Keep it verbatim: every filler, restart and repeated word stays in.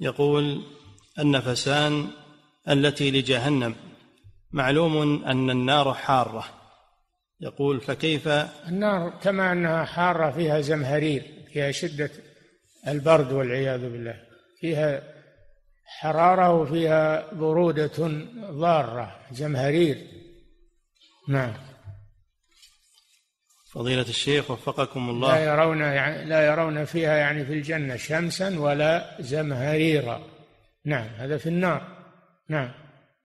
يقول النفسان التي لجهنم، معلوم أن النار حارة، يقول فكيف؟ النار كما أنها حارة فيها زمهرير، فيها شدة البرد والعياذ بالله، فيها حرارة وفيها برودة ضارة، زمهرير. نعم. فضيلة الشيخ وفقكم الله، لا يرون يعني لا يرون فيها يعني في الجنة شمسا ولا زمهريرا. نعم، هذا في النار. نعم.